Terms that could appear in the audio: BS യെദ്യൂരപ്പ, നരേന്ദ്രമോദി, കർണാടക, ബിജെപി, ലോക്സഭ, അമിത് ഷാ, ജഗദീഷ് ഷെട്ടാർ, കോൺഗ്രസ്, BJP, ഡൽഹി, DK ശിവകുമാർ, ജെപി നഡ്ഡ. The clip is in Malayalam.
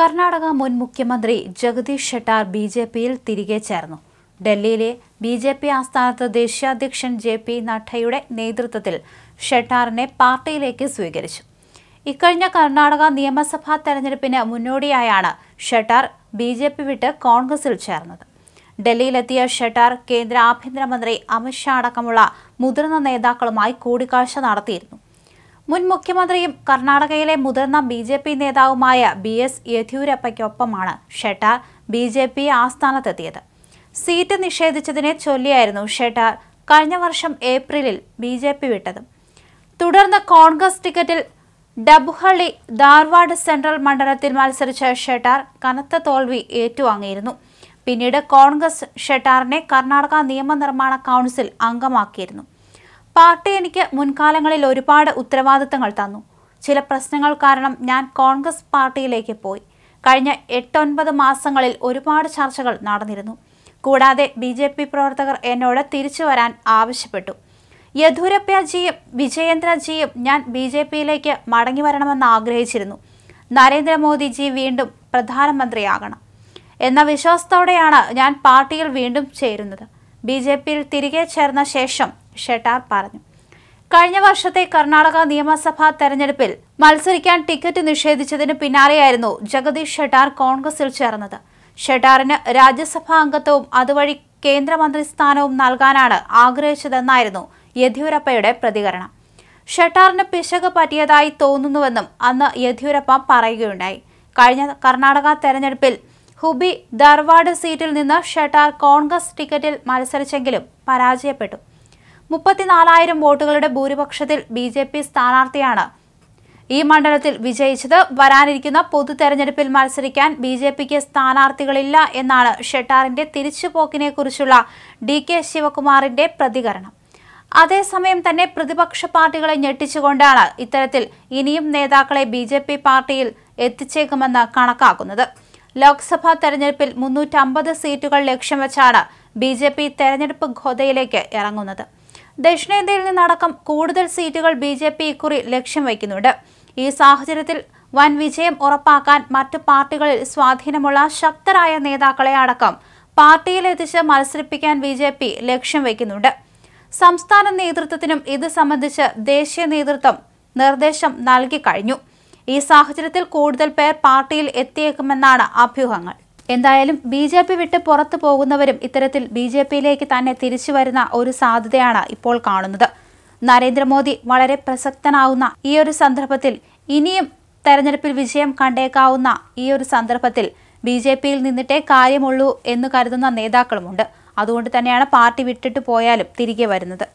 കർണാടക മുൻ മുഖ്യമന്ത്രി ജഗദീഷ് ഷെട്ടാർ ബിജെപിയിൽ തിരികെ ചേർന്നു. ഡൽഹിയിലെ ബിജെപി ആസ്ഥാനത്ത് ദേശീയാധ്യക്ഷൻ ജെപി നഡ്ഡയുടെ നേതൃത്വത്തിൽ ഷെട്ടാറിനെ പാർട്ടിയിലേക്ക് സ്വീകരിച്ചു. ഇക്കഴിഞ്ഞ കർണാടക നിയമസഭാ തെരഞ്ഞെടുപ്പിന് മുന്നോടിയായാണ് ഷെട്ടാർ ബിജെപി വിട്ട് കോൺഗ്രസിൽ ചേർന്നത്. ഡൽഹിയിലെത്തിയ ഷെട്ടാർ കേന്ദ്ര ആഭ്യന്തരമന്ത്രി അമിത് ഷാ അടക്കമുള്ള മുതിർന്ന നേതാക്കളുമായി കൂടിക്കാഴ്ച നടത്തിയിരുന്നു. മുൻ മുഖ്യമന്ത്രിയും കർണാടകയിലെ മുതിർന്ന ബി ജെ പി നേതാവുമായ BS യെദ്യൂരപ്പയ്ക്കൊപ്പമാണ് ഷെട്ടാർ BJP ആസ്ഥാനത്തെത്തിയത്. സീറ്റ് നിഷേധിച്ചതിനെ ചൊല്ലിയായിരുന്നു ഷെട്ടാർ കഴിഞ്ഞ വർഷം ഏപ്രിലിൽ BJP വിട്ടത്. തുടർന്ന് കോൺഗ്രസ് ടിക്കറ്റിൽ ഡബുഹള്ളി ധാർവാഡ് സെൻട്രൽ മണ്ഡലത്തിൽ മത്സരിച്ച ഷെട്ടാർ കനത്ത തോൽവി ഏറ്റുവാങ്ങിയിരുന്നു. പിന്നീട് കോൺഗ്രസ് ഷെട്ടാറിനെ കർണാടക നിയമനിർമ്മാണ കൗൺസിൽ അംഗമാക്കിയിരുന്നു. പാർട്ടി എനിക്ക് മുൻകാലങ്ങളിൽ ഒരുപാട് ഉത്തരവാദിത്തങ്ങൾ തന്നു. ചില പ്രശ്നങ്ങൾ കാരണം ഞാൻ കോൺഗ്രസ് പാർട്ടിയിലേക്ക് പോയി. കഴിഞ്ഞ 8-9 മാസങ്ങളിൽ ഒരുപാട് ചർച്ചകൾ നടന്നിരുന്നു. കൂടാതെ BJP പ്രവർത്തകർ എന്നോട് തിരിച്ചു വരാൻ ആവശ്യപ്പെട്ടു. യെദ്യൂരപ്പജിയും വിജേന്ദ്രജിയും ഞാൻ BJPയിലേക്ക് മടങ്ങി വരണമെന്ന് ആഗ്രഹിച്ചിരുന്നു. നരേന്ദ്രമോദിജി വീണ്ടും പ്രധാനമന്ത്രിയാകണം എന്ന വിശ്വാസത്തോടെയാണ് ഞാൻ പാർട്ടിയിൽ വീണ്ടും ചേരുന്നത്. BJPയിൽ തിരികെ ചേർന്ന ശേഷം ഷെട്ടാർ പറഞ്ഞു, കഴിഞ്ഞ വർഷത്തെ കർണാടക നിയമസഭാ തെരഞ്ഞെടുപ്പിൽ മത്സരിക്കാൻ ടിക്കറ്റ് നിഷേധിച്ചതിന് പിന്നാലെയായിരുന്നു ജഗദീഷ് ഷെട്ടാർ കോൺഗ്രസിൽ ചേർന്നത്. ഷെട്ടാറിന് രാജ്യസഭാ അംഗത്വവും അതുവഴി കേന്ദ്രമന്ത്രി സ്ഥാനവും നൽകാനാണ് ആഗ്രഹിച്ചതെന്നായിരുന്നു യെദ്യൂരപ്പയുടെ പ്രതികരണം. ഷെട്ടാറിന് പിശക് പറ്റിയതായി തോന്നുന്നുവെന്നും അന്ന് യെദ്യൂരപ്പ പറയുകയുണ്ടായി. കഴിഞ്ഞ കർണാടക തെരഞ്ഞെടുപ്പിൽ ഹുബി ധാർവാഡ് സീറ്റിൽ നിന്ന് ഷെട്ടാർ കോൺഗ്രസ് ടിക്കറ്റിൽ മത്സരിച്ചെങ്കിലും പരാജയപ്പെട്ടു. 34,000 വോട്ടുകളുടെ ഭൂരിപക്ഷത്തിൽ BJP സ്ഥാനാർത്ഥിയാണ് ഈ മണ്ഡലത്തിൽ വിജയിച്ചത്. വരാനിരിക്കുന്ന പൊതു തെരഞ്ഞെടുപ്പിൽ മത്സരിക്കാൻ BJPക്ക് സ്ഥാനാർത്ഥികളില്ല എന്നാണ് ഷെട്ടാറിന്റെ തിരിച്ചുപോക്കിനെ കുറിച്ചുള്ള DK ശിവകുമാറിന്റെ പ്രതികരണം. അതേസമയം തന്നെ പ്രതിപക്ഷ പാർട്ടികളെ ഞെട്ടിച്ചുകൊണ്ടാണ് ഇത്തരത്തിൽ ഇനിയും നേതാക്കളെ BJP പാർട്ടിയിൽ എത്തിച്ചേക്കുമെന്ന് കണക്കാക്കുന്നത്. ലോക്സഭാ തെരഞ്ഞെടുപ്പിൽ 350 സീറ്റുകൾ ലക്ഷ്യം വെച്ചാണ് BJP തെരഞ്ഞെടുപ്പ് ഘോഷയിലേക്ക് ഇറങ്ങുന്നത്. ദക്ഷിണേന്ത്യയിൽ നിന്നടക്കം കൂടുതൽ സീറ്റുകൾ BJP ഇക്കുറി ലക്ഷ്യം വയ്ക്കുന്നുണ്ട്. ഈ സാഹചര്യത്തിൽ വൻ വിജയം ഉറപ്പാക്കാൻ മറ്റ് പാർട്ടികളിൽ സ്വാധീനമുള്ള ശക്തരായ നേതാക്കളെ അടക്കം പാർട്ടിയിലെത്തിച്ച് മത്സരിപ്പിക്കാൻ BJP ലക്ഷ്യം വയ്ക്കുന്നുണ്ട്. സംസ്ഥാന നേതൃത്വത്തിനും ഇത് സംബന്ധിച്ച് ദേശീയ നേതൃത്വം നിർദ്ദേശം നൽകി കഴിഞ്ഞു. ഈ സാഹചര്യത്തിൽ കൂടുതൽ പേർ പാർട്ടിയിൽ എത്തിയേക്കുമെന്നാണ് അഭ്യൂഹങ്ങൾ. എന്തായാലും BJP വിട്ട് പുറത്തു പോകുന്നവരും ഇത്തരത്തിൽ BJPയിലേക്ക് തന്നെ തിരിച്ചു വരുന്ന ഒരു സാധ്യതയാണ് ഇപ്പോൾ കാണുന്നത്. നരേന്ദ്രമോദി വളരെ പ്രസക്തനാവുന്ന ഈ ഒരു സന്ദർഭത്തിൽ, ഇനിയും തെരഞ്ഞെടുപ്പിൽ വിജയം കണ്ടേക്കാവുന്ന ഈ ഒരു സന്ദർഭത്തിൽ BJPയിൽ നിന്നിട്ടേ കാര്യമുള്ളൂ എന്ന് കരുതുന്ന നേതാക്കളുമുണ്ട്. അതുകൊണ്ട് തന്നെയാണ് പാർട്ടി വിട്ടിട്ട് പോയാലും തിരികെ വരുന്നത്.